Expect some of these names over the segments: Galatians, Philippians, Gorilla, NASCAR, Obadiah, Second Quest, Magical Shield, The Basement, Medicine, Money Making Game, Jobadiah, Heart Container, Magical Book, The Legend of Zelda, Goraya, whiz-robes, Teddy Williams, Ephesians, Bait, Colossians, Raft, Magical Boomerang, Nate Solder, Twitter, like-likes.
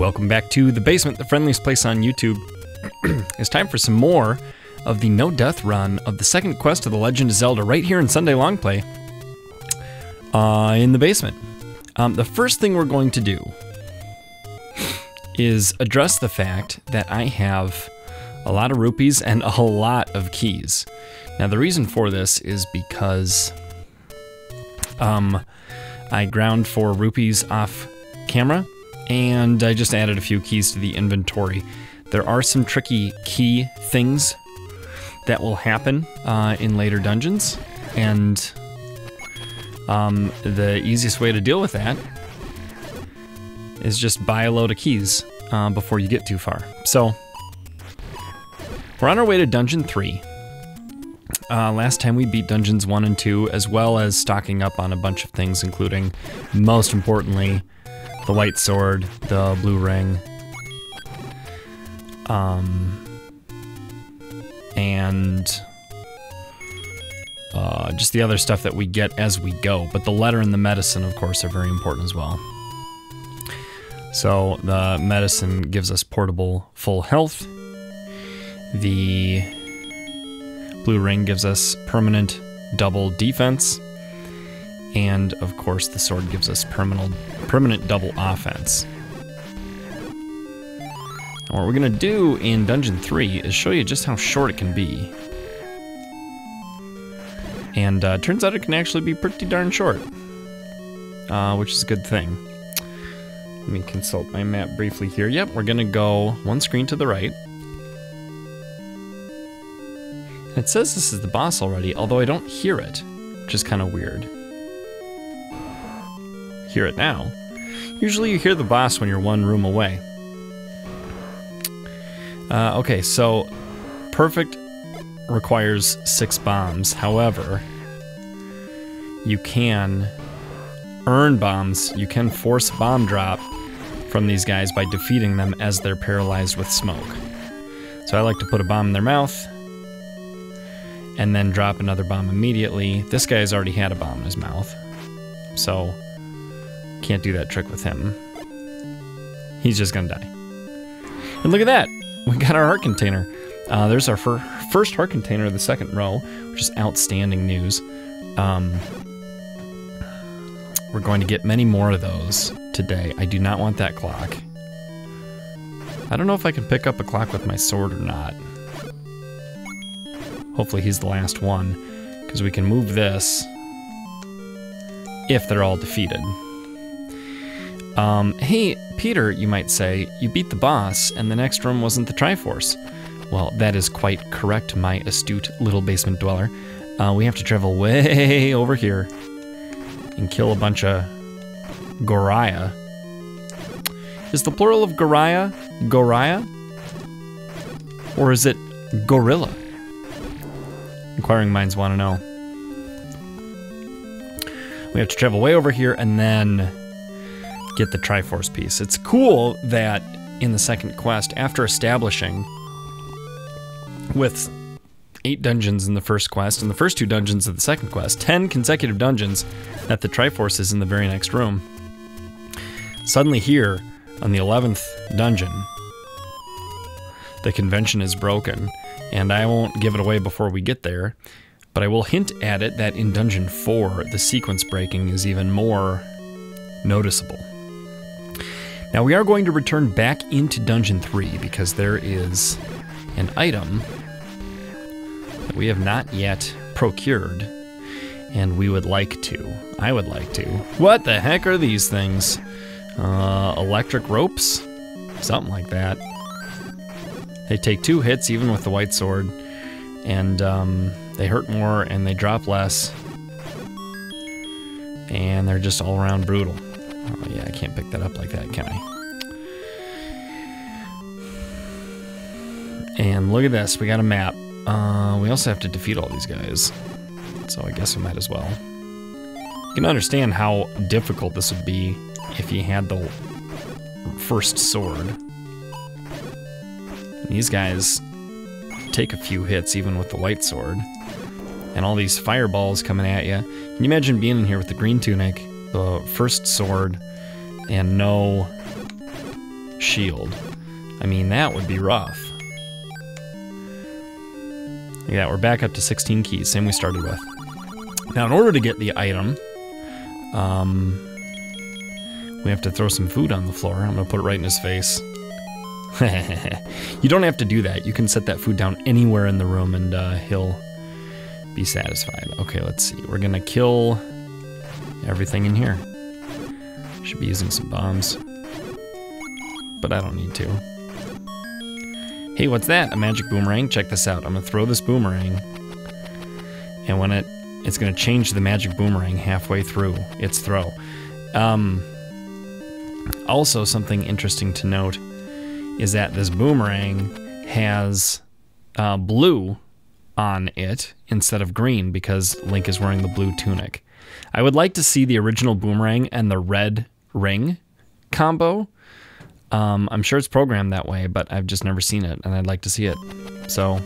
Welcome back to The Basement, the friendliest place on YouTube. It's time for some more of the no-death run of the second quest of The Legend of Zelda right here in Sunday Longplay in The Basement. The first thing we're going to do is address the fact that I have a lot of rupees and a lot of keys. Now the reason for this is because I ground for rupees off camera and I just added a few keys to the inventory. There are some tricky key things that will happen in later dungeons, and the easiest way to deal with that is just buy a load of keys before you get too far. So we're on our way to Dungeon 3. Last time we beat Dungeons 1 and 2, as well as stocking up on a bunch of things, including, most importantly, the white sword, the blue ring, and just the other stuff that we get as we go. But the letter and the medicine, of course, are very important as well. So the medicine gives us portable full health. The blue ring gives us permanent double defense. And, of course, the sword gives us permanent double offense. And what we're going to do in Dungeon 3 is show you just how short it can be. And turns out it can actually be pretty darn short, which is a good thing. Let me consult my map briefly here. Yep, we're going to go one screen to the right. And it says this is the boss already, although I don't hear it, which is kind of weird. Hear it now. Usually you hear the boss when you're one room away. Okay, so perfect requires 6 bombs. However, you can earn bombs. You can force bomb drop from these guys by defeating them as they're paralyzed with smoke. So I like to put a bomb in their mouth and then drop another bomb immediately. This guy's already had a bomb in his mouth, so can't do that trick with him. He's just gonna die. And look at that! We got our heart container. There's our first heart container of the second row, which is outstanding news. We're going to get many more of those today. I do not want that clock. I don't know if I can pick up a clock with my sword or not. Hopefully he's the last one, because we can move this if they're all defeated. Hey, Peter, you might say, you beat the boss, and the next room wasn't the Triforce. Well, that is quite correct, my astute little basement dweller. We have to travel way over here and kill a bunch of Goraya. Is the plural of Goraya Goraya? Or is it Gorilla? Inquiring minds want to know. We have to travel way over here and then get the Triforce piece. It's cool that in the second quest, after establishing with 8 dungeons in the first quest and the first 2 dungeons of the second quest, 10 consecutive dungeons, that the Triforce is in the very next room. Suddenly here on the 11th dungeon, the convention is broken, and I won't give it away before we get there, but I will hint at it that in Dungeon 4, the sequence breaking is even more noticeable. Now we are going to return back into Dungeon 3 because there is an item that we have not yet procured, and we would like to. I would like to. What the heck are these things? Electric ropes? Something like that. They take 2 hits, even with the white sword, and they hurt more and they drop less, and they're just all around brutal. Oh yeah, I can't pick that up like that, can I? And look at this, we got a map. We also have to defeat all these guys, so I guess we might as well. You can understand how difficult this would be if you had the first sword. These guys take a few hits, even with the white sword. And all these fireballs coming at you. Can you imagine being in here with the green tunic, the first sword, and no shield. I mean, that would be rough. Yeah, we're back up to 16 keys, same we started with. Now, in order to get the item, we have to throw some food on the floor. I'm gonna put it right in his face. You don't have to do that. You can set that food down anywhere in the room and he'll be satisfied. Okay, let's see. We're gonna kill everything in here. Should be using some bombs, but I don't need to. Hey, what's that? A magic boomerang? Check this out. I'm gonna throw this boomerang, and when it's gonna change the magic boomerang halfway through its throw. Also, something interesting to note is that this boomerang has blue on it instead of green because Link is wearing the blue tunic. I would like to see the original boomerang and the red ring combo. I'm sure it's programmed that way, but I've just never seen it, and I'd like to see it. So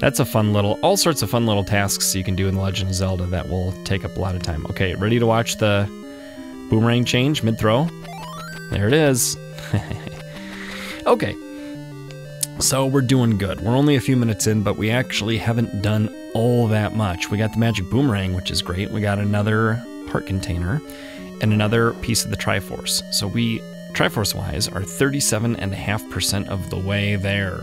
that's a fun little, all sorts of fun little tasks you can do in The Legend of Zelda that will take up a lot of time. Okay, ready to watch the boomerang change mid-throw? There it is. Okay, so we're doing good. We're only a few minutes in, but we actually haven't done all that much. We got the magic boomerang, which is great. We got another heart container and another piece of the Triforce. So we, Triforce-wise, are 37.5% of the way there.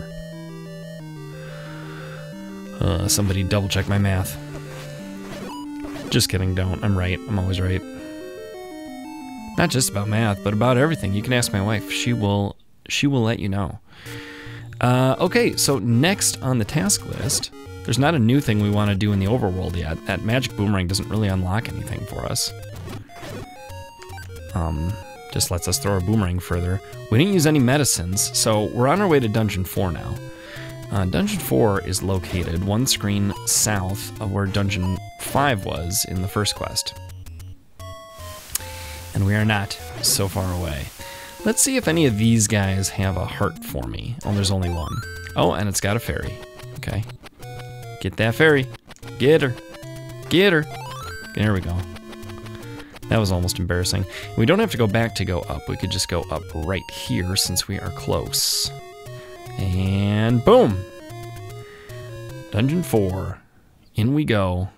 Somebody double check my math. Just kidding, don't. I'm right. I'm always right. Not just about math, but about everything. You can ask my wife. She will let you know. Okay, so next on the task list, there's not a new thing we want to do in the overworld yet. That magic boomerang doesn't really unlock anything for us. Just lets us throw our boomerang further. We didn't use any medicines, so we're on our way to Dungeon 4 now. Dungeon 4 is located one screen south of where Dungeon 5 was in the first quest. And we are not so far away. Let's see if any of these guys have a heart for me. Oh, there's only one. Oh, and it's got a fairy. Okay. Get that fairy. Get her. Get her. There we go. That was almost embarrassing. We don't have to go back to go up. We could just go up right here since we are close. And boom! Dungeon 4. In we go.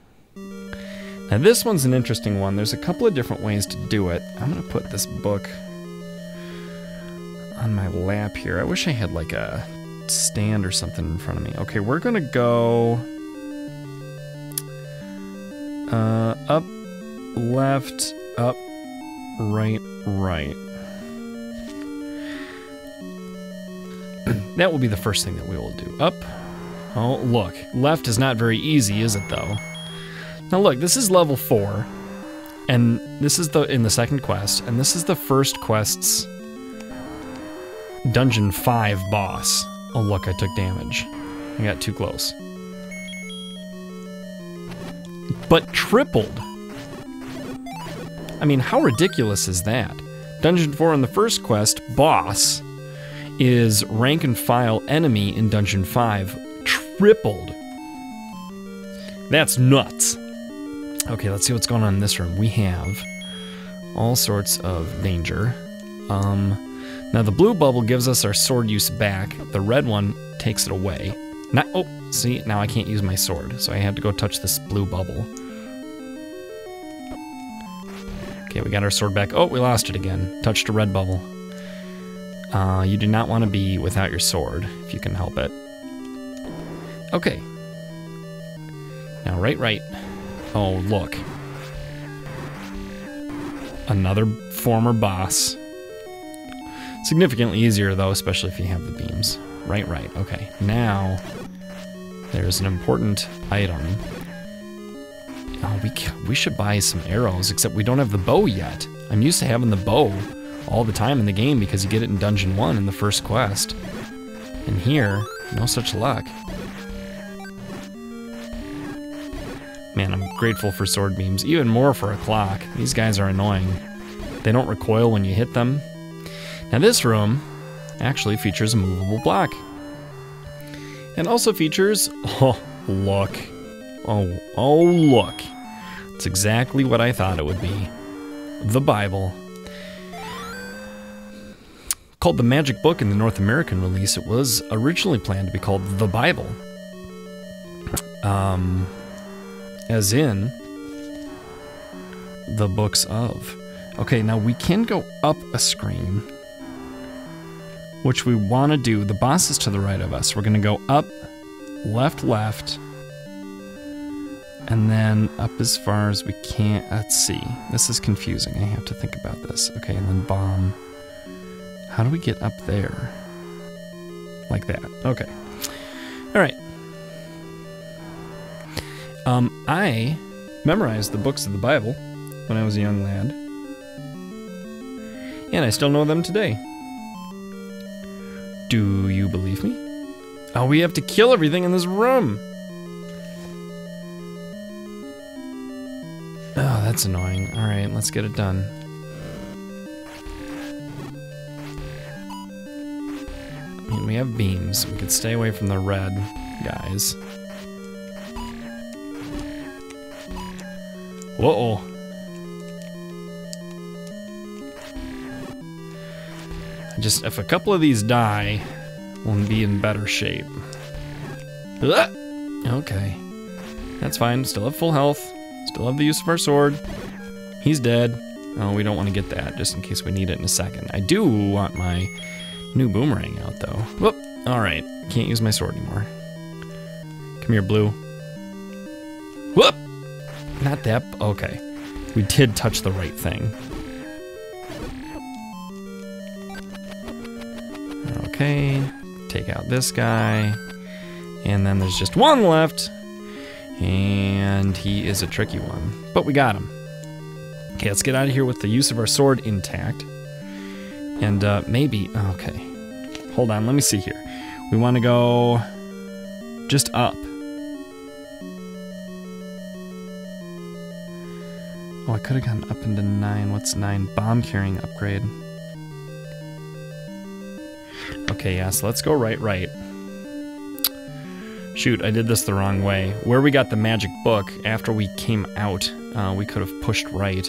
Now this one's an interesting one. There's a couple of different ways to do it. I'm gonna put this book on my lap here. I wish I had like a stand or something in front of me. Okay, we're gonna go up, left, up, right, right. That will be the first thing that we will do. Up. Oh, look. Left is not very easy, is it though? Now look, this is level 4, and this is in the second quest, and this is the first quest's Dungeon 5 boss. Oh look, I took damage. I got too close. But tripled! I mean, how ridiculous is that? Dungeon 4 in the first quest, boss, is rank and file enemy in Dungeon 5. Tripled! That's nuts! Okay, let's see what's going on in this room. We have all sorts of danger. Now the blue bubble gives us our sword use back. The red one takes it away. Not, oh, see, now I can't use my sword, so I have to go touch this blue bubble. Okay, we got our sword back. Oh, we lost it again. Touched a red bubble. You do not want to be without your sword, if you can help it. Okay. Now, right, right. Oh, look. Another former boss. Significantly easier, though, especially if you have the beams. Right, right, okay. Now, there's an important item. Oh, we should buy some arrows, except we don't have the bow yet. I'm used to having the bow all the time in the game because you get it in Dungeon 1 in the first quest. And here, no such luck. Man, I'm grateful for sword beams, even more for a clock. These guys are annoying. They don't recoil when you hit them. Now this room actually features a movable block. And also features, oh, look. Oh, oh, look. It's exactly what I thought it would be. The Bible. Called the Magic Book in the North American release, it was originally planned to be called the Bible. As in the books of. Okay, now we can go up a screen, which we want to do. The boss is to the right of us. We're going to go up, left, left, and then up as far as we can. Let's see. This is confusing. I have to think about this. Okay, and then bomb. How do we get up there? Like that. Okay. All right. I memorized the books of the Bible when I was a young lad, and I still know them today. Do you believe me? Oh, we have to kill everything in this room! Oh, that's annoying. Alright, let's get it done. And we have beams. We could stay away from the red guys. Whoa! Just if a couple of these die, we'll be in better shape. Ugh! Okay. That's fine. Still have full health. Still have the use of our sword. He's dead. Oh, we don't want to get that, just in case we need it in a second. I do want my new boomerang out, though. Whoop! Alright. Can't use my sword anymore. Come here, blue. Whoop! Not that. Okay. We did touch the right thing. Okay, take out this guy, and then there's just one left, and he is a tricky one, but we got him. Okay, let's get out of here with the use of our sword intact, and maybe, okay, hold on, let me see here. We want to go just up. Oh, I could have gone up into 9, what's 9? Bomb carrying upgrade. Okay, yeah, so let's go right, right. Shoot, I did this the wrong way. Where we got the magic book, after we came out, we could have pushed right.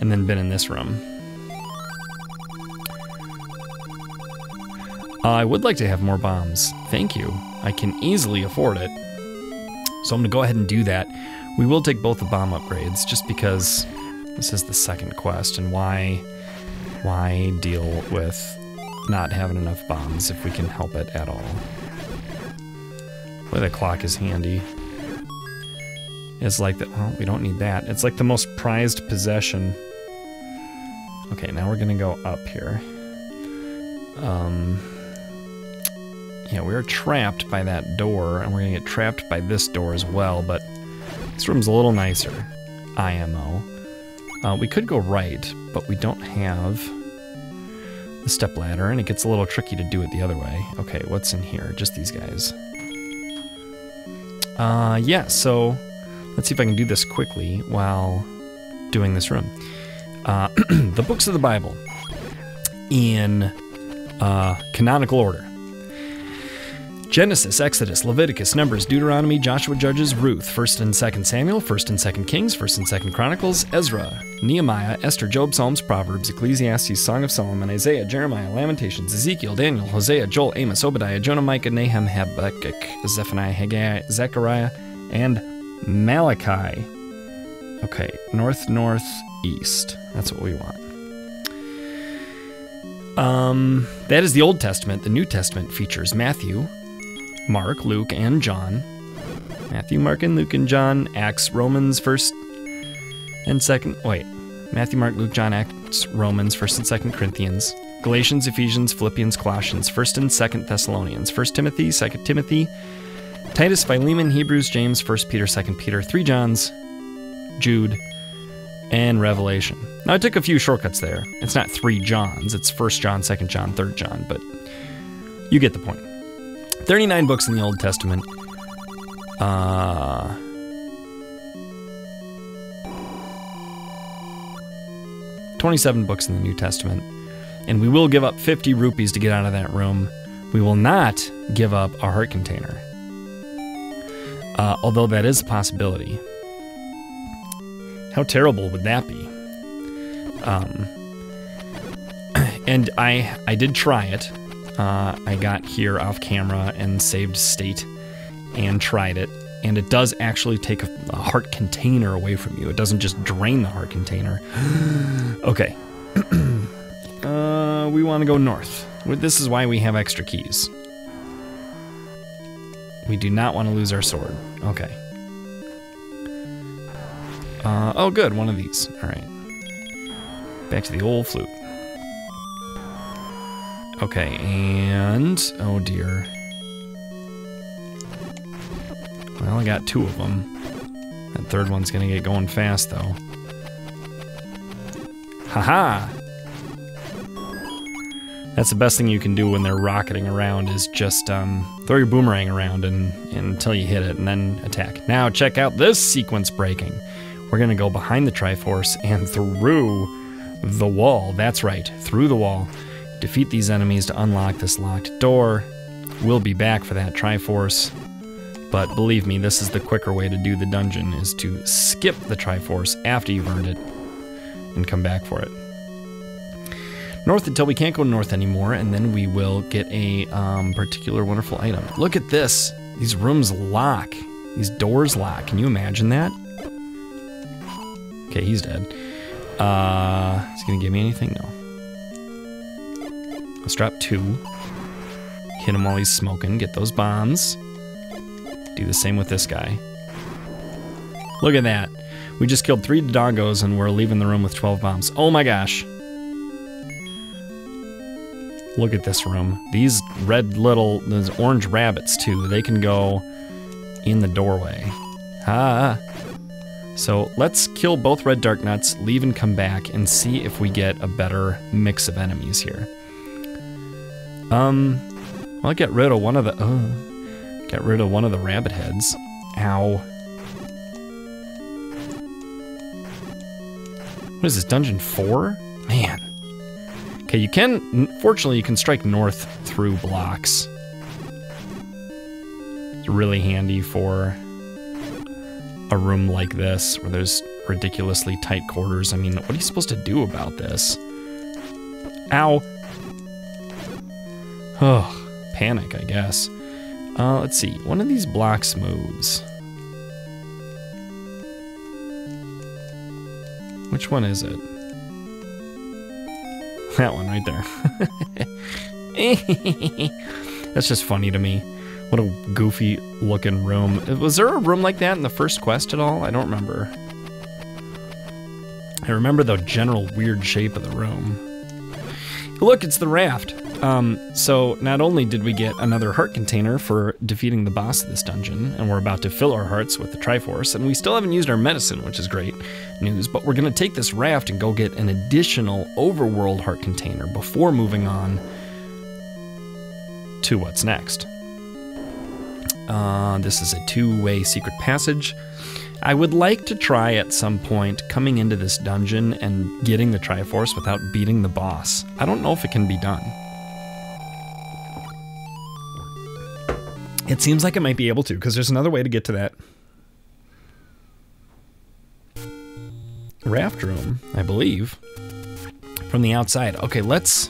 And then been in this room. I would like to have more bombs. Thank you. I can easily afford it. So I'm gonna go ahead and do that. We will take both the bomb upgrades, just because this is the second quest, and why deal with not having enough bombs if we can help it at all? Boy, the clock is handy. It's like the, well, we don't need that. It's like the most prized possession. Okay, now we're gonna go up here. Yeah, we are trapped by that door, and we're gonna get trapped by this door as well, but this room's a little nicer. IMO. We could go right, but we don't have the step ladder, and it gets a little tricky to do it the other way. Okay, what's in here? Just these guys. Yeah, so let's see if I can do this quickly while doing this room. The books of the Bible in canonical order. Genesis, Exodus, Leviticus, Numbers, Deuteronomy, Joshua, Judges, Ruth, 1st and 2nd Samuel, 1st and 2nd Kings, 1st and 2nd Chronicles, Ezra, Nehemiah, Esther, Job, Psalms, Proverbs, Ecclesiastes, Song of Solomon, Isaiah, Jeremiah, Lamentations, Ezekiel, Daniel, Hosea, Joel, Amos, Obadiah, Jonah, Micah, Nahum, Habakkuk, Zephaniah, Haggai, Zechariah, and Malachi. Okay, north, north, east. That's what we want. That is the Old Testament. The New Testament features Matthew, Mark, Luke, and John. Matthew, Mark, and Luke, and John. Acts, Romans, 1st and 2nd... Wait. Matthew, Mark, Luke, John, Acts, Romans, 1st and 2nd Corinthians. Galatians, Ephesians, Philippians, Colossians, 1st and 2nd Thessalonians. 1st Timothy, 2nd Timothy, Titus, Philemon, Hebrews, James, 1st Peter, 2nd Peter, 3 Johns, Jude, and Revelation. Now, I took a few shortcuts there. It's not 3 Johns. It's 1st John, 2nd John, 3rd John, but you get the point. 39 books in the Old Testament. Uh, 27 books in the New Testament. And we will give up 50 rupees to get out of that room. We will not give up our heart container. Although that is a possibility. How terrible would that be? And I did try it. I got here off camera and saved state and tried it. And it does actually take a heart container away from you. It doesn't just drain the heart container. Okay. We want to go north. This is why we have extra keys. We do not want to lose our sword. Okay. Oh good, one of these. Alright. Back to the old flute. Okay, and... oh dear. Well, I got two of them. That third one's gonna get going fast, though. Haha! That's the best thing you can do when they're rocketing around is just throw your boomerang around and until you hit it and then attack. Now check out this sequence breaking. We're gonna go behind the Triforce and through the wall. That's right, through the wall. Defeat these enemies to unlock this locked door. We'll be back for that Triforce. But believe me, this is the quicker way to do the dungeon, is to skip the Triforce after you've earned it and come back for it. North until we can't go north anymore, and then we will get a particular wonderful item. Look at this! These rooms lock. These doors lock. Can you imagine that? Okay, he's dead. Is he gonna give me anything? No. Let's drop two. Hit him while he's smoking. Get those bombs. Do the same with this guy. Look at that. We just killed 3 doggos and we're leaving the room with 12 bombs. Oh my gosh. Look at this room. These red little, those orange rabbits too, they can go in the doorway. Ah. So let's kill both red dark nuts, leave and come back, and see if we get a better mix of enemies here. I'll get rid of one of the, get rid of one of the rabbit heads. Ow. What is this, dungeon 4? Man. Okay, you can, fortunately you can strike north through blocks. It's really handy for a room like this where there's ridiculously tight quarters. I mean, what are you supposed to do about this? Ow. Oh, panic, I guess. Let's see, one of these blocks moves. Which one is it? That one right there. That's just funny to me. What a goofy looking room. Was there a room like that in the first quest at all? I don't remember. I remember the general weird shape of the room. Look, it's the raft. So not only did we get another heart container for defeating the boss of this dungeon, and we're about to fill our hearts with the Triforce, and we still haven't used our medicine, which is great news, but we're going to take this raft and go get an additional overworld heart container before moving on to what's next. This is a two-way secret passage. I would like to try at some point coming into this dungeon and getting the Triforce without beating the boss. I don't know if it can be done. It seems like it might be able to, because there's another way to get to that raft room, I believe, from the outside. Okay, let's...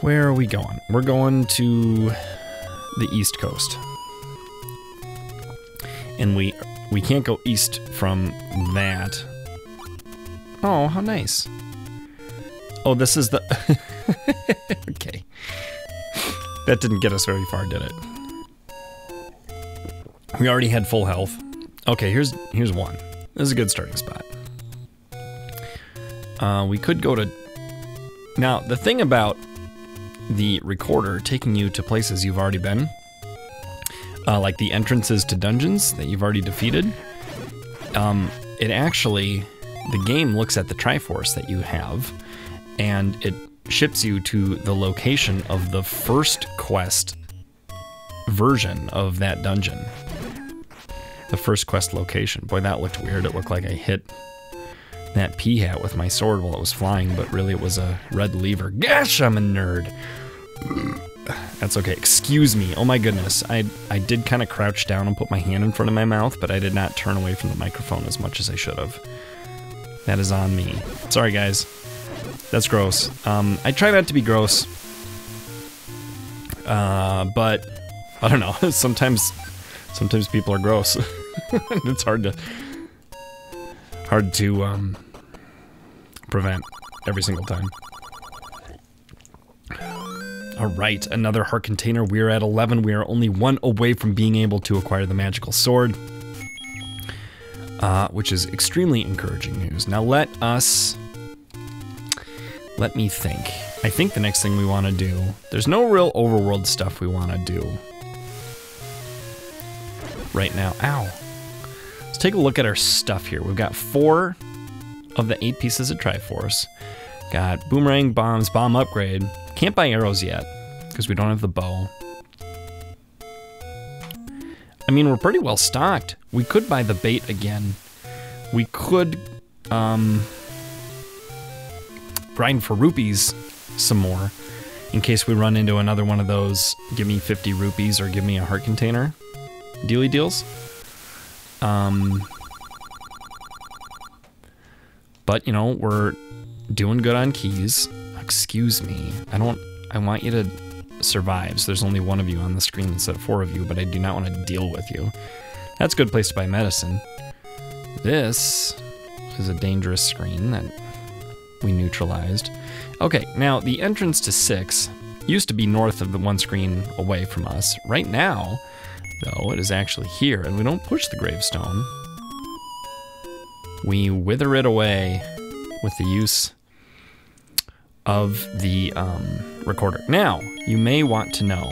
where are we going? We're going to the East Coast. And we can't go east from that. Oh, how nice. Oh, this is the... okay. That didn't get us very far, did it? We already had full health. Okay, here's one. This is a good starting spot. We could go to... now, the thing about the recorder taking you to places you've already been, like the entrances to dungeons that you've already defeated, it actually... the game looks at the Triforce that you have, and it ships you to the location of the first quest version of that dungeon. The first quest location. Boy, that looked weird. It looked like I hit that pea hat with my sword while it was flying, but really it was a red lever. Gosh, I'm a nerd. That's okay. Excuse me. Oh my goodness. I did kind of crouch down and put my hand in front of my mouth, but I did not turn away from the microphone as much as I should have. That is on me. Sorry, guys. That's gross. I try not to be gross. But I don't know. Sometimes people are gross. It's hard to prevent every single time. Alright, another heart container. We're at 11. We are only one away from being able to acquire the magical sword. Which is extremely encouraging news. Now let me think. I think the next thing we want to do, there's no real overworld stuff we want to do right now. Ow. Let's take a look at our stuff here. We've got 4 of the 8 pieces of Triforce. Got boomerang, bombs, bomb upgrade. Can't buy arrows yet because we don't have the bow. I mean, we're pretty well stocked. We could buy the bait again. We could grind for rupees some more in case we run into another one of those give me 50 rupees or give me a heart container dealy deals. But you know, we're doing good on keys. Excuse me. I want you to survives. There's only one of you on the screen instead of 4 of you, but I do not want to deal with you. That's a good place to buy medicine. This is a dangerous screen that we neutralized. Okay, now the entrance to 6 used to be north of the one screen away from us. Right now, though, it is actually here, and we don't push the gravestone. We wither it away with the use of the recorder. Now, you may want to know,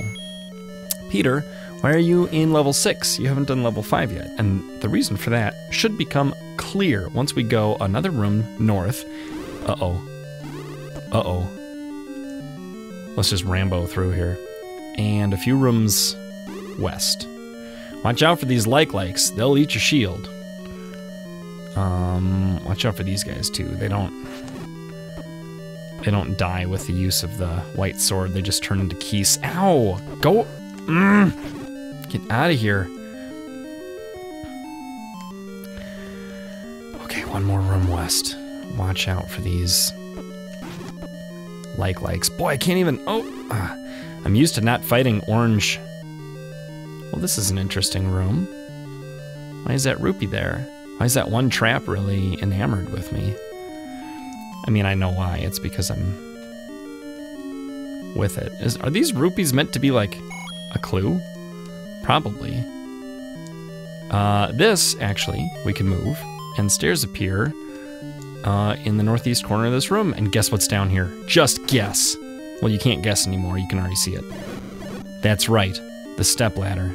Peter, why are you in level 6? You haven't done level 5 yet. And the reason for that should become clear once we go another room north. Uh-oh. Uh-oh. Let's just Rambo through here. And a few rooms west. Watch out for these like-likes. They'll eat your shield. Watch out for these guys, too. They don't die with the use of the white sword. They just turn into keys. Ow! Go! Get out of here. Okay, one more room west. Watch out for these like-likes. Boy, I can't even... Oh! I'm used to not fighting orange. Well, this is an interesting room. Why is that rupee there? Why is that one trap really enamored with me? I mean, I know why. It's because I'm with it. Are these rupees meant to be like a clue? Probably. This, actually, we can move. And stairs appear in the northeast corner of this room. And guess what's down here? Just guess. Well, you can't guess anymore. You can already see it. That's right. The step ladder.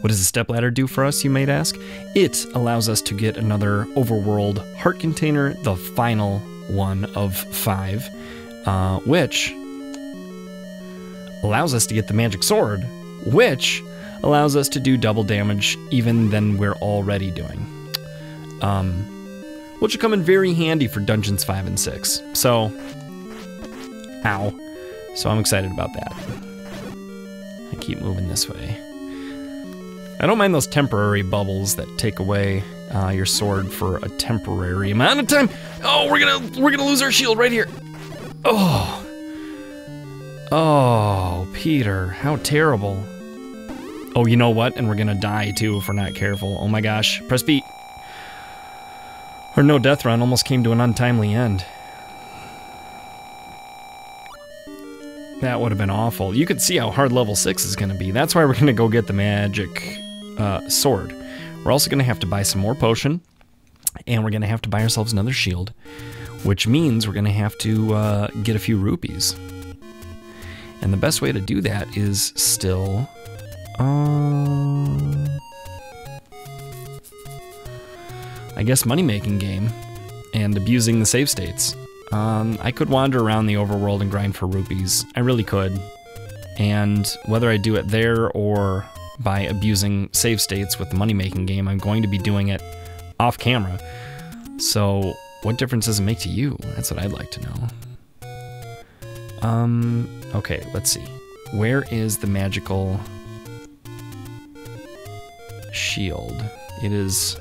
What does the step ladder do for us, you might ask? It allows us to get another overworld heart container, the final one of 5, which allows us to get the magic sword, which allows us to do double damage even than we're already doing. Which will come in very handy for dungeons 5 and 6. So, ow. So I'm excited about that. I keep moving this way. I don't mind those temporary bubbles that take away your sword for a temporary amount of time. Oh, we're gonna lose our shield right here. Oh, oh, Peter, how terrible. Oh, you know what? And we're gonna die too if we're not careful. Oh my gosh, press B. Our no death run almost came to an untimely end. That would have been awful. You could see how hard level 6 is gonna be. That's why we're gonna go get the magic sword. We're also gonna have to buy some more potion, and we're gonna have to buy ourselves another shield, which means we're gonna have to get a few rupees. And the best way to do that is still I guess money making game and abusing the save states. I could wander around the overworld and grind for rupees. I really could. And whether I do it there or by abusing save states with the money-making game, I'm going to be doing it off-camera. So, what difference does it make to you? That's what I'd like to know. Okay, let's see. Where is the magical shield? It is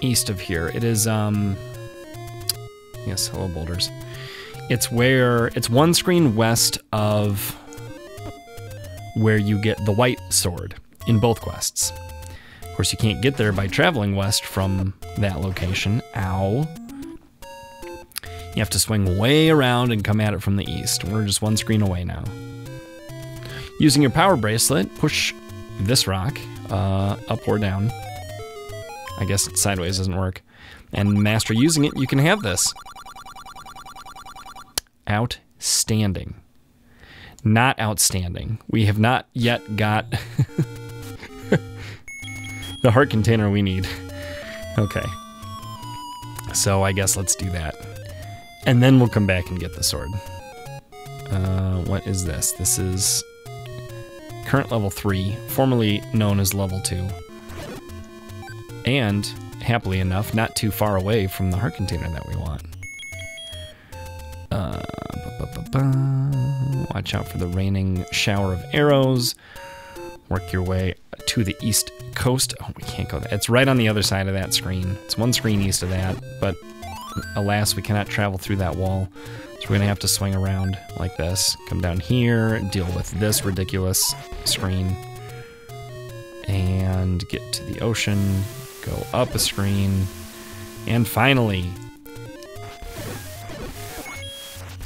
east of here. It is, yes, hello boulders. It's where, it's one screen west of where you get the white sword in both quests. Of course, you can't get there by traveling west from that location. Ow. You have to swing way around and come at it from the east. We're just one screen away now. Using your power bracelet, push this rock up or down. I guess it's sideways, doesn't work. And master using it, you can have this. Outstanding. Not outstanding. We have not yet got the heart container we need. Okay. So I guess let's do that. And then we'll come back and get the sword. What is this? This is current level 3, formerly known as level 2. And, happily enough, not too far away from the heart container that we want. Watch out for the raining shower of arrows. Work your way to the east coast. Oh, we can't go there. It's right on the other side of that screen. It's one screen east of that, but alas, we cannot travel through that wall. So we're gonna have to swing around like this. Come down here, deal with this ridiculous screen, and get to the ocean, go up a screen, and finally,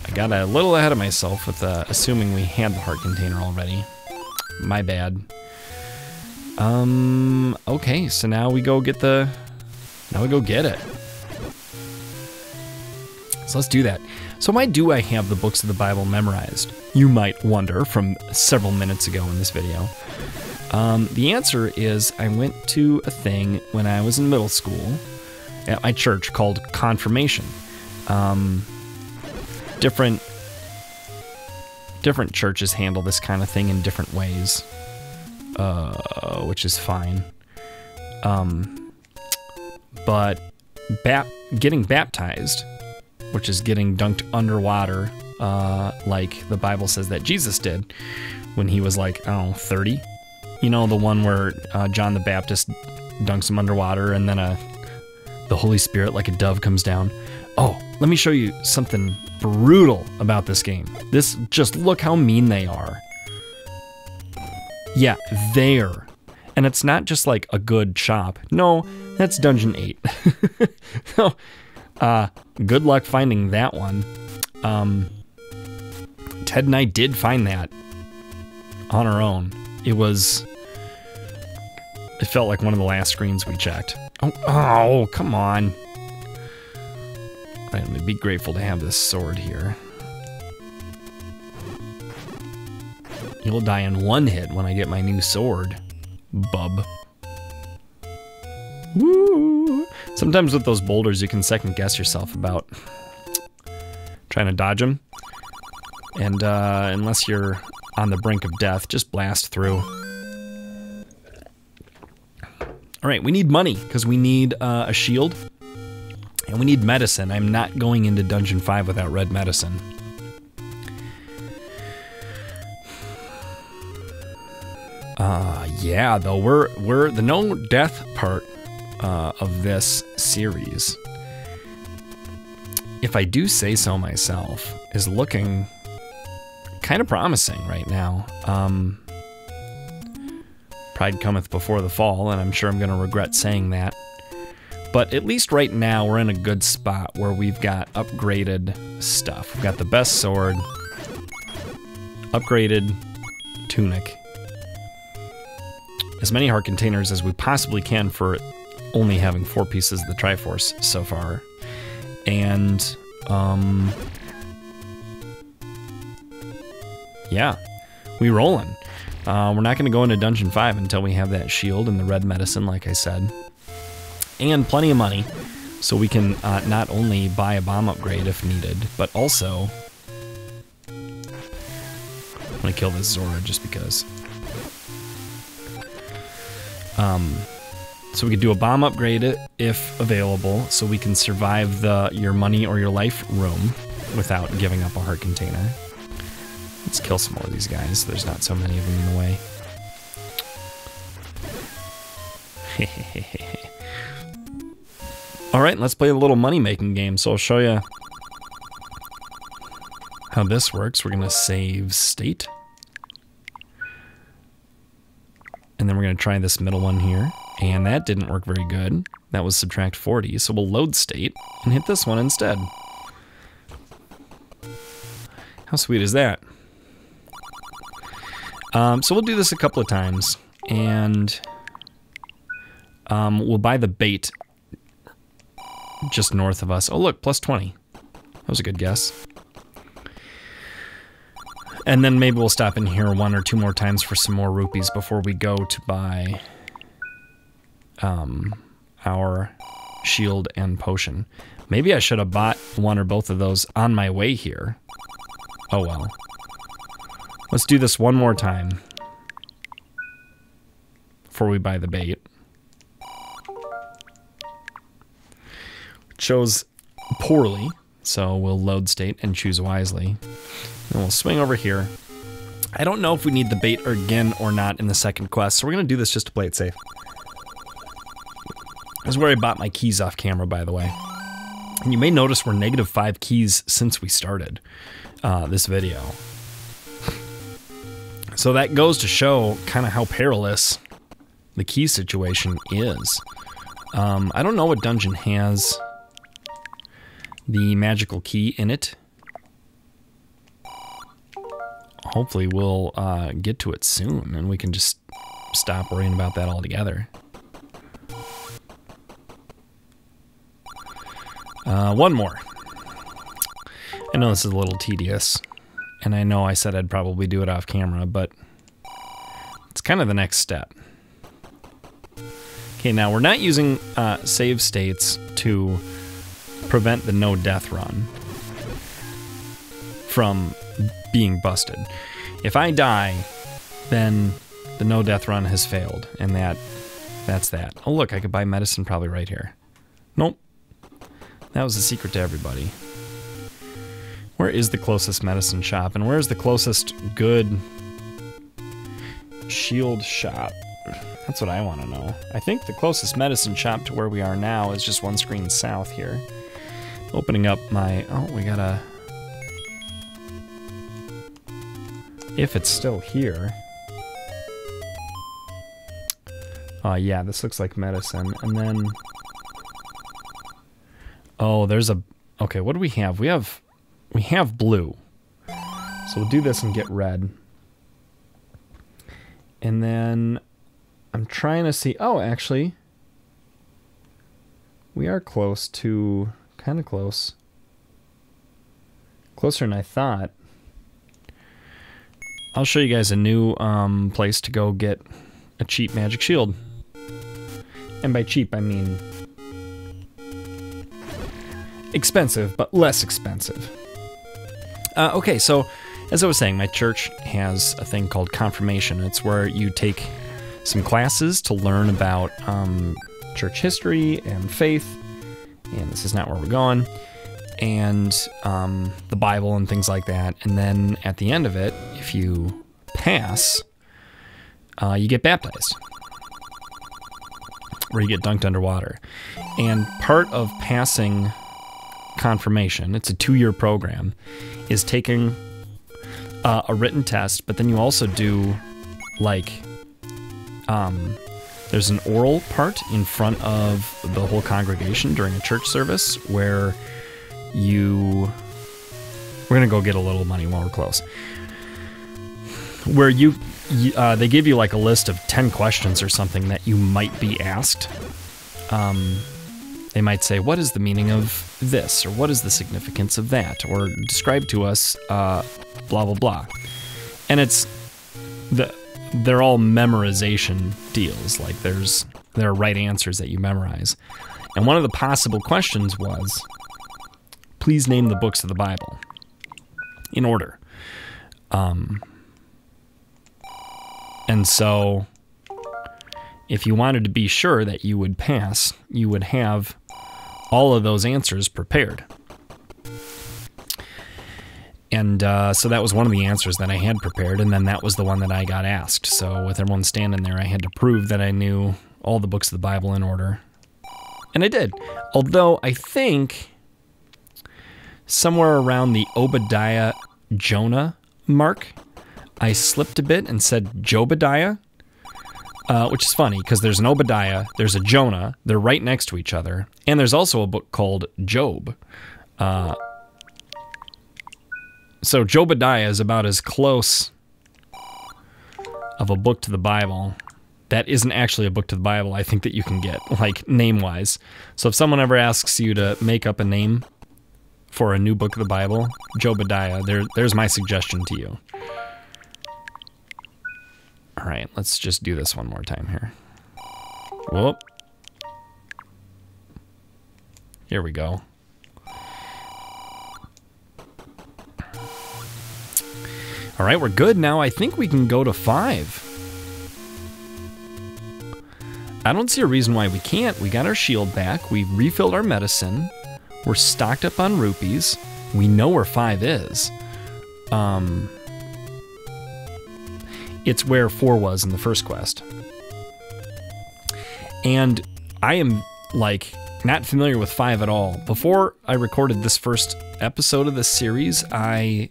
I got a little ahead of myself with assuming we had the heart container already. My bad. Okay, so now we go get the, now we go get it. So let's do that. So why do I have the books of the Bible memorized? You might wonder from several minutes ago in this video. The answer is I went to a thing when I was in middle school at my church called Confirmation. Different churches handle this kind of thing in different ways, which is fine. But getting baptized, which is getting dunked underwater, like the Bible says that Jesus did when he was like, I don't know, 30. You know, the one where John the Baptist dunks him underwater and then the Holy Spirit like a dove comes down. Oh, let me show you something brutal about this game. This, just look how mean they are. Yeah, there. And it's not just like a good chop. No, that's Dungeon 8. No. Good luck finding that one. Ted and I did find that on our own. It felt like one of the last screens we checked. Oh, come on. Right, I'm gonna be grateful to have this sword here. You'll die in one hit when I get my new sword, bub. Woo! Sometimes with those boulders, you can second guess yourself about trying to dodge them. And unless you're on the brink of death, just blast through. All right, we need money because we need a shield and we need medicine. I'm not going into Dungeon 5 without red medicine. Yeah, though we're the no death part of this series, if I do say so myself, is looking kind of promising right now. Pride cometh before the fall, and I'm sure I'm going to regret saying that. But at least right now, we're in a good spot where we've got upgraded stuff. We've got the best sword, upgraded tunic, as many heart containers as we possibly can for only having 4 pieces of the Triforce so far, and yeah, we rolling. We're not going to go into Dungeon 5 until we have that shield and the red medicine, like I said, and plenty of money, so we can not only buy a bomb upgrade if needed, but also I'm going to kill this Zora just because. So we could do a bomb upgrade if available, so we can survive the your money or your life room without giving up a heart container. Let's kill some more of these guys. There's not so many of them in the way. Alright, let's play a little money making game, so I'll show you how this works. We're gonna save state. And then we're gonna try this middle one here. And that didn't work very good. That was subtract 40, so we'll load state and hit this one instead. How sweet is that? So we'll do this a couple of times, and we'll buy the bait just north of us. Oh look, plus 20. That was a good guess. And then maybe we'll stop in here one or two more times for some more rupees before we go to buy our shield and potion. Maybe I should have bought one or both of those on my way here. Oh well. Let's do this one more time before we buy the bait. Chose poorly, so we'll load state and choose wisely. And we'll swing over here. I don't know if we need the bait again or not in the second quest, so we're gonna do this just to play it safe. This is where I bought my keys off camera, by the way. And you may notice we're negative 5 keys since we started this video. So that goes to show kind of how perilous the key situation is. I don't know what dungeon has the magical key in it. Hopefully we'll get to it soon and we can just stop worrying about that altogether. One more. I know this is a little tedious. And I know I said I'd probably do it off camera, but it's kind of the next step. Okay, now we're not using save states to prevent the no death run from being busted. If I die, then the no death run has failed, and that's that. Oh look, I could buy medicine probably right here. Nope. That was the secret to everybody. Where is the closest medicine shop, and where is the closest good shield shop? That's what I want to know. I think the closest medicine shop to where we are now is just one screen south here. Opening up my... oh, we got a... if it's still here... yeah, this looks like medicine, and then... oh, there's a... okay, what do we have? We have blue, so we'll do this and get red. And then I'm trying to see, oh actually, we are close to, kind of close, closer than I thought. I'll show you guys a new place to go get a cheap magic shield. And by cheap I mean expensive, but less expensive. Okay, so as I was saying, my church has a thing called confirmation. It's where you take some classes to learn about church history and faith, and this is not where we're going, and the Bible and things like that. And then at the end of it, if you pass, you get baptized, where you get dunked underwater. And part of passing confirmation, it's a 2-year program, is taking a written test, but then you also do, like, there's an oral part in front of the whole congregation during a church service where you... we're gonna go get a little money while we're close. Where you, they give you like a list of 10 questions or something that you might be asked. They might say, what is the meaning of this? Or what is the significance of that? Or describe to us, blah, blah, blah. And it's, they're all memorization deals. Like there are right answers that you memorize. And one of the possible questions was, please name the books of the Bible in order. And so, if you wanted to be sure that you would pass, you would have all of those answers prepared. And so that was one of the answers that I had prepared, and then that was the one that I got asked. So with everyone standing there, I had to prove that I knew all the books of the Bible in order And I did. Although I think somewhere around the Obadiah Jonah mark, I slipped a bit and said Jobadiah, which is funny because there's an Obadiah, there's a Jonah, they're right next to each other, and there's also a book called Job. So Jobadiah is about as close of a book to the Bible that isn't actually a book to the Bible, I think, that you can get, like, name-wise. So if someone ever asks you to make up a name for a new book of the Bible, Jobadiah, there's my suggestion to you. All right, let's just do this one more time here. Whoop. Here we go. All right, we're good now. I think we can go to 5. I don't see a reason why we can't. We got our shield back. We refilled our medicine. We're stocked up on rupees. We know where 5 is. It's where 4 was in the first quest. And I am, like, not familiar with 5 at all. Before I recorded this first episode of this series, I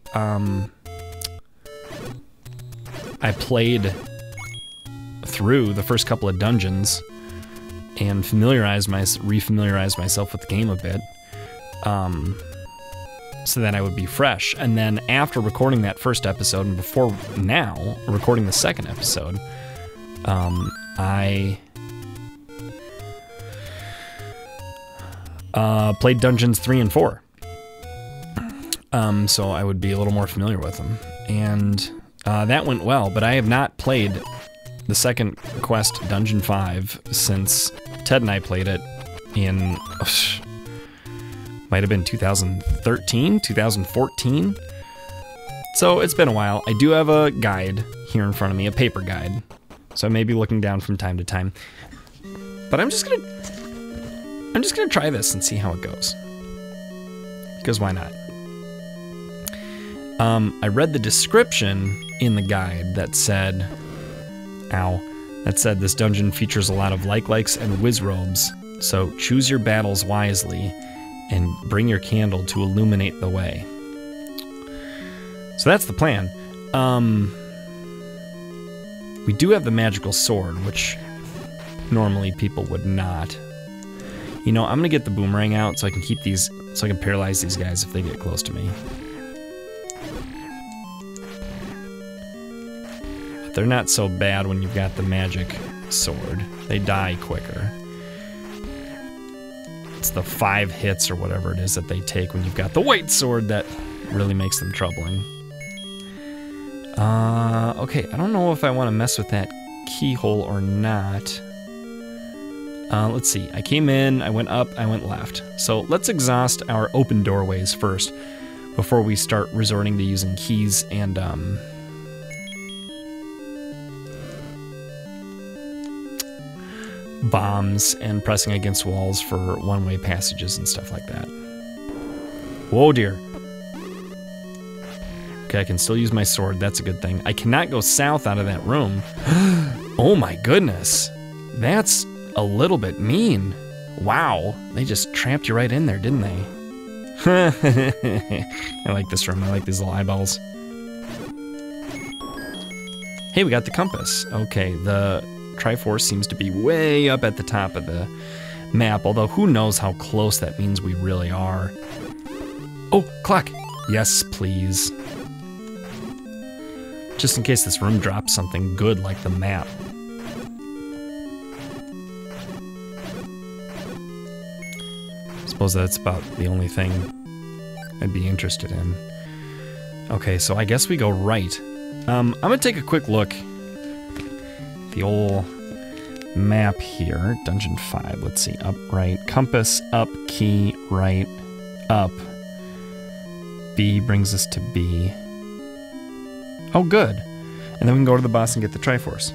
played through the first couple of dungeons and refamiliarized myself with the game a bit, so that I would be fresh. And then after recording that first episode and before now recording the second episode, I played Dungeons 3 and 4. So I would be a little more familiar with them. And that went well, but I have not played the second quest, Dungeon 5, since Ted and I played it in, might have been 2013, 2014. So it's been a while. I do have a guide here in front of me, a paper guide. So I may be looking down from time to time. But I'm just gonna try this and see how it goes. Because why not? I read the description in the guide that said, this dungeon features a lot of like-likes and whiz-robes, so choose your battles wisely and bring your candle to illuminate the way. So that's the plan. We do have the magical sword, which normally people would not. You know, I'm gonna get the boomerang out so I can keep these, so I can paralyze these guys if they get close to me. They're not so bad when you've got the magic sword. They die quicker. It's the 5 hits or whatever it is that they take when you've got the white sword that really makes them troubling. Okay, I don't know if I want to mess with that keyhole or not. Let's see, I came in, I went up, I went left. So let's exhaust our open doorways first before we start resorting to using keys and, bombs and pressing against walls for one-way passages and stuff like that. Whoa, dear. Okay, I can still use my sword. That's a good thing. I cannot go south out of that room. Oh my goodness. That's a little bit mean. Wow. They just trapped you right in there, didn't they? I like this room. I like these little eyeballs. Hey, we got the compass. Okay, the Triforce seems to be way up at the top of the map, although who knows how close that means we really are. Oh, clock! Yes, please. Just in case this room drops something good like the map. I suppose that's about the only thing I'd be interested in. Okay, so I guess we go right. I'm gonna take a quick look. The old map here, Dungeon 5, let's see, up, right, compass, up, key, right, up. B brings us to B. Oh, good. And then we can go to the boss and get the Triforce.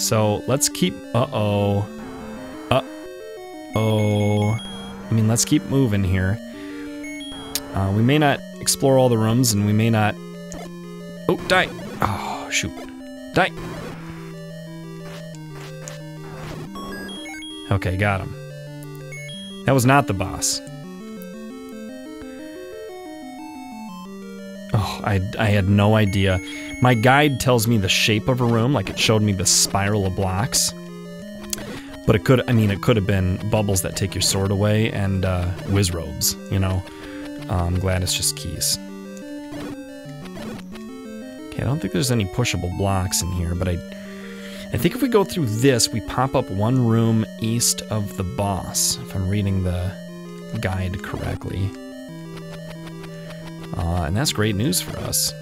So let's keep, let's keep moving here. We may not explore all the rooms and we may not, oh, die. Oh, shoot. Die! Okay, got him. That was not the boss. Oh, I had no idea. My guide tells me the shape of a room, like it showed me the spiral of blocks. But it could, I mean, it could have been bubbles that take your sword away and whiz robes, you know. I'm glad it's just keys. Okay, I don't think there's any pushable blocks in here, but I think if we go through this, we pop up one room east of the boss, if I'm reading the guide correctly. And that's great news for us.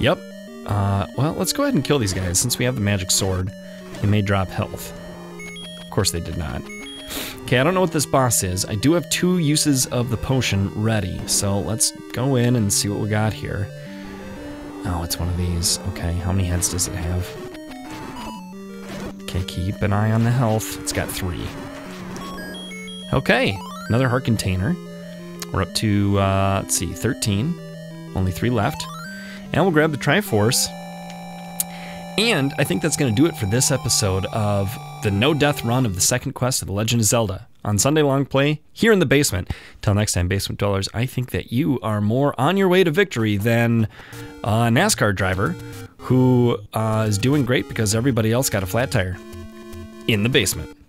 Yep. Well, let's go ahead and kill these guys. Since we have the magic sword, they may drop health. Of course they did not. Okay, I don't know what this boss is. I do have 2 uses of the potion ready, so let's go in and see what we got here. Oh, it's one of these. Okay, how many heads does it have? Okay, keep an eye on the health. It's got 3. Okay, another heart container. We're up to, let's see, 13. Only 3 left. And we'll grab the Triforce. And I think that's going to do it for this episode of the no-death run of the second quest of The Legend of Zelda on Sunday Long Play here in the basement. Till next time, Basement Dwellers, I think that you are more on your way to victory than a NASCAR driver who is doing great because everybody else got a flat tire in the basement.